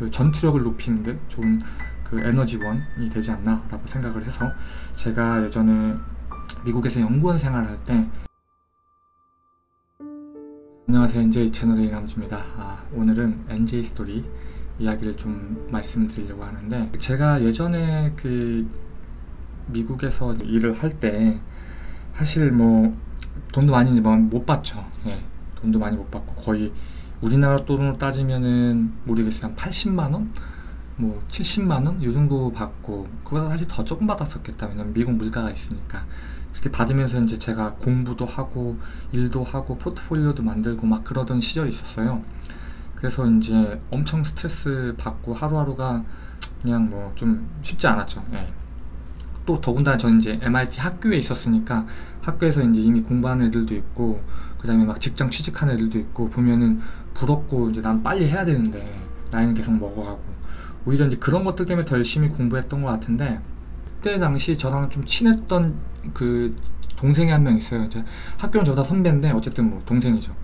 그 전투력을 높이는 게 좋은 그 에너지원이 되지 않나 라고 생각을 해서, 제가 예전에 미국에서 연구원 생활할 때. 안녕하세요, NJ 채널의 이남주입니다. 오늘은 NJ 스토리 이야기를 좀 말씀드리려고 하는데, 제가 예전에 그 미국에서 일을 할 때 사실 뭐 돈도 많이 못 받죠. 예, 돈도 많이 못 받고 거의 우리나라 돈으로 따지면은 모르겠어요, 한 80만원? 뭐 70만원? 이 정도 받고, 그거보다 사실 더 조금 받았었겠다. 왜냐면 미국 물가가 있으니까. 그렇게 받으면서 이제 제가 공부도 하고 일도 하고 포트폴리오도 만들고 막 그러던 시절이 있었어요. 그래서 이제 엄청 스트레스 받고 하루하루가 그냥 뭐 좀 쉽지 않았죠. 예. 또 더군다나 저는 이제 MIT 학교에 있었으니까, 학교에서 이제 이미 공부하는 애들도 있고, 그 다음에 막 직장 취직하는 애들도 있고, 보면은 부럽고, 이제 난 빨리 해야 되는데 나이는 계속 먹어가고, 오히려 이제 그런 것들 때문에 더 열심히 공부했던 것 같은데, 그때 당시 저랑 좀 친했던 그 동생이 한 명 있어요. 이제 학교는 저보다 선배인데 어쨌든 뭐 동생이죠.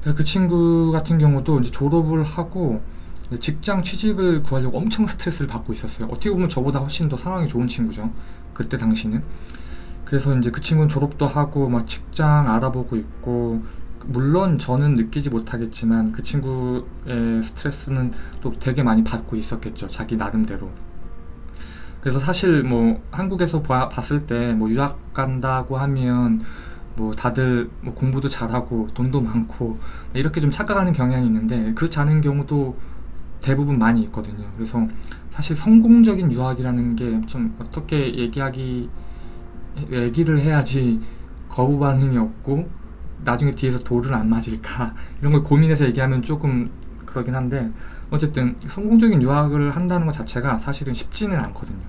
그래서 그 친구 같은 경우도 이제 졸업을 하고 직장 취직을 구하려고 엄청 스트레스를 받고 있었어요. 어떻게 보면 저보다 훨씬 더 상황이 좋은 친구죠, 그때 당시는. 그래서 이제 그 친구는 졸업도 하고 막 직장 알아보고 있고, 물론 저는 느끼지 못하겠지만 그 친구의 스트레스는 또 되게 많이 받고 있었겠죠, 자기 나름대로. 그래서 사실 뭐 한국에서 봤을 때 뭐 유학 간다고 하면 뭐 다들 뭐 공부도 잘하고 돈도 많고 이렇게 좀 착각하는 경향이 있는데, 그렇지 않은 경우도 대부분 많이 있거든요. 그래서 사실 성공적인 유학이라는 게 좀 어떻게 얘기를 해야지 거부 반응이 없고 나중에 뒤에서 돌을 안 맞을까, 이런 걸 고민해서 얘기하면 조금 그러긴 한데, 어쨌든 성공적인 유학을 한다는 것 자체가 사실은 쉽지는 않거든요.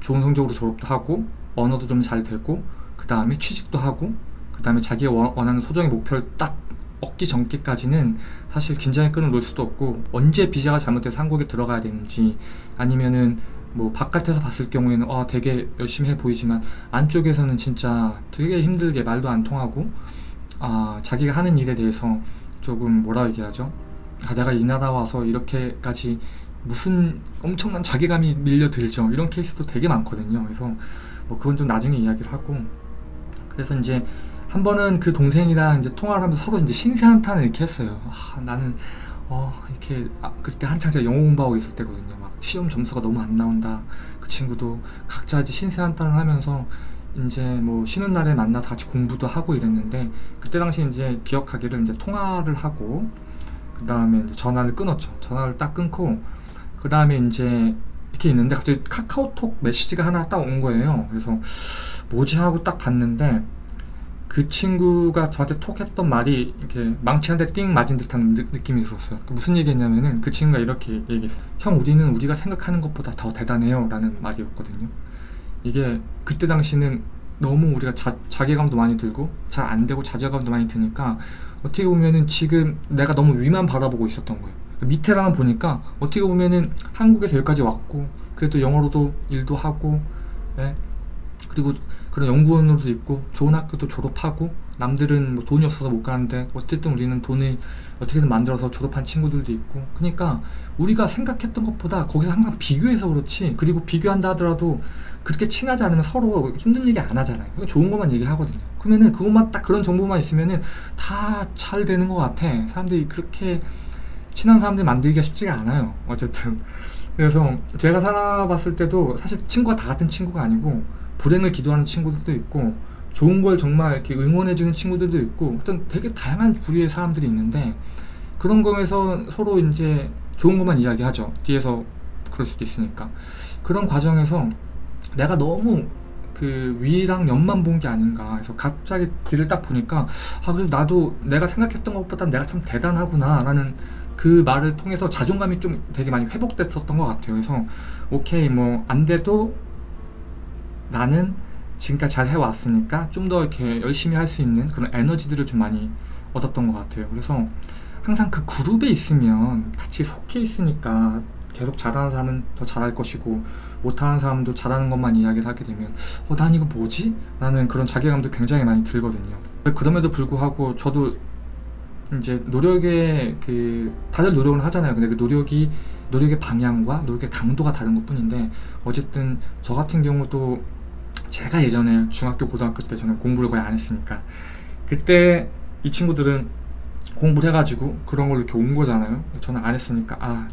좋은 성적으로 졸업도 하고 언어도 좀 잘 되고, 그 다음에 취직도 하고, 그 다음에 자기가 원하는 소정의 목표를 딱 얻기 전까지는 사실 긴장의 끈을 놓을 수도 없고, 언제 비자가 잘못돼서 한국에 들어가야 되는지, 아니면은 뭐 바깥에서 봤을 경우에는 되게 열심히 해 보이지만 안쪽에서는 진짜 되게 힘들게 말도 안 통하고, 자기가 하는 일에 대해서 조금 뭐라 얘기하죠, 내가 이 나라 와서 이렇게까지 무슨 엄청난 자괴감이 밀려들죠, 이런 케이스도 되게 많거든요. 그래서 뭐 그건 좀 나중에 이야기를 하고. 그래서 이제 한 번은 그 동생이랑 이제 통화를 하면서 서로 이제 신세한탄을 이렇게 했어요. 나는 이렇게 그때 한창 제가 영어 공부하고 있을 때거든요. 막 시험 점수가 너무 안 나온다, 그 친구도 각자 이제 신세한탄을 하면서 이제 뭐 쉬는 날에 만나서 같이 공부도 하고 이랬는데, 그때 당시 이제 기억하기를 이제 통화를 하고 그 다음에 전화를 끊었죠. 전화를 딱 끊고 그 다음에 이제 이렇게 있는데 갑자기 카카오톡 메시지가 하나 딱 온 거예요. 그래서 뭐지 하고 딱 봤는데, 그 친구가 저한테 톡했던 말이 이렇게 망치 한 대 띵 맞은 듯한 느낌이 들었어요. 무슨 얘기했냐면은, 그 친구가 이렇게 얘기했어요. 형, 우리는 우리가 생각하는 것보다 더 대단해요 라는 말이었거든요. 이게 그때 당시는 너무 우리가 자괴감도 많이 들고 잘 안되고 자괴감도 많이 드니까, 어떻게 보면은 지금 내가 너무 위만 바라보고 있었던 거예요. 밑에랑은 보니까 어떻게 보면은 한국에서 여기까지 왔고, 그래도 영어로도 일도 하고, 예? 그리고 그런 연구원으로도 있고, 좋은 학교도 졸업하고, 남들은 뭐 돈이 없어서 못 가는데 어쨌든 우리는 돈을 어떻게든 만들어서 졸업한 친구들도 있고, 그러니까 우리가 생각했던 것보다 거기서 항상 비교해서 그렇지, 그리고 비교한다 하더라도 그렇게 친하지 않으면 서로 힘든 얘기 안 하잖아요. 좋은 것만 얘기하거든요. 그러면은 그것만 딱, 그런 정보만 있으면은 다 잘 되는 것 같아. 사람들이 그렇게 친한 사람들 만들기가 쉽지가 않아요, 어쨌든. 그래서 제가 살아봤을 때도 사실 친구가 다 같은 친구가 아니고, 불행을 기도하는 친구들도 있고, 좋은 걸 정말 이렇게 응원해주는 친구들도 있고, 어떤 되게 다양한 부류의 사람들이 있는데, 그런 거에서 서로 이제 좋은 것만 이야기하죠, 뒤에서 그럴 수도 있으니까. 그런 과정에서 내가 너무 그 위랑 옆만 본 게 아닌가 해서 갑자기 뒤를 딱 보니까, 그래도 나도 내가 생각했던 것보다 내가 참 대단하구나 라는 그 말을 통해서 자존감이 좀 되게 많이 회복됐었던 것 같아요. 그래서 오케이, 뭐 안 돼도 나는 지금까지 잘 해왔으니까 좀 더 이렇게 열심히 할 수 있는 그런 에너지들을 좀 많이 얻었던 것 같아요. 그래서 항상 그 그룹에 있으면, 같이 속해 있으니까 계속 잘하는 사람은 더 잘할 것이고, 못하는 사람도 잘하는 것만 이야기를 하게 되면 난 이거 뭐지? 라는 그런 자괴감도 굉장히 많이 들거든요. 그럼에도 불구하고 저도 이제 노력의 다들 노력을 하잖아요. 근데 그 노력의 방향과 노력의 강도가 다른 것 뿐인데, 어쨌든 저 같은 경우도 제가 예전에 중학교 고등학교 때 저는 공부를 거의 안 했으니까, 그때 이 친구들은 공부를 해가지고 그런 걸로 이렇게 온 거잖아요. 저는 안 했으니까 아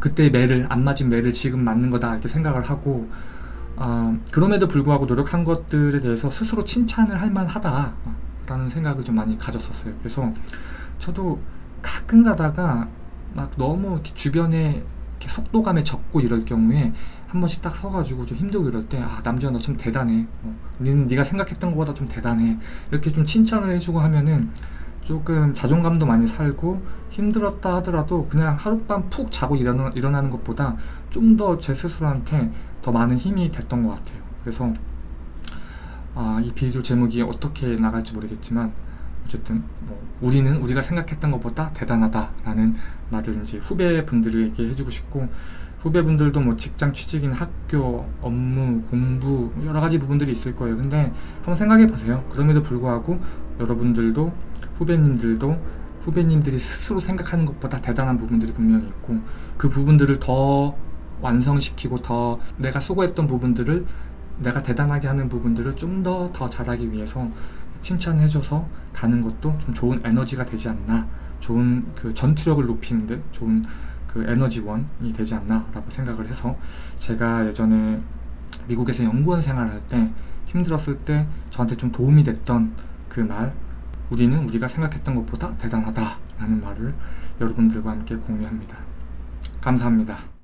그때의 매를, 안 맞은 매를 지금 맞는 거다 이렇게 생각을 하고, 그럼에도 불구하고 노력한 것들에 대해서 스스로 칭찬을 할 만하다 라는 생각을 좀 많이 가졌었어요. 그래서 저도 가끔 가다가 막 너무 주변에 이렇게 속도감에 젖고 이럴 경우에 한 번씩 딱 서가지고 좀 힘들고 이럴 때, 아, 남주야, 너 좀 대단해. 네가 생각했던 것보다 좀 대단해. 이렇게 좀 칭찬을 해주고 하면은 조금 자존감도 많이 살고, 힘들었다 하더라도 그냥 하룻밤 푹 자고 일어나는 것보다 좀 더 제 스스로한테 더 많은 힘이 됐던 것 같아요. 그래서 이 비디오 제목이 어떻게 나갈지 모르겠지만, 어쨌든 뭐 우리는 우리가 생각했던 것보다 대단하다라는 말을 이제 후배분들에게 해주고 싶고, 후배분들도 뭐 직장 취직이나 학교, 업무, 공부 여러 가지 부분들이 있을 거예요. 근데 한번 생각해 보세요. 그럼에도 불구하고 여러분들도, 후배님들이 스스로 생각하는 것보다 대단한 부분들이 분명히 있고, 그 부분들을 더 완성시키고 더 내가 수고했던 부분들을, 내가 대단하게 하는 부분들을 좀 더 잘하기 위해서 칭찬해줘서 가는 것도 좀 좋은 에너지가 되지 않나, 좋은 그 전투력을 높이는데 좋은 그 에너지원이 되지 않나 라고 생각을 해서, 제가 예전에 미국에서 연구원 생활할 때 힘들었을 때 저한테 좀 도움이 됐던 그 말, 우리는 우리가 생각했던 것보다 대단하다 라는 말을 여러분들과 함께 공유합니다. 감사합니다.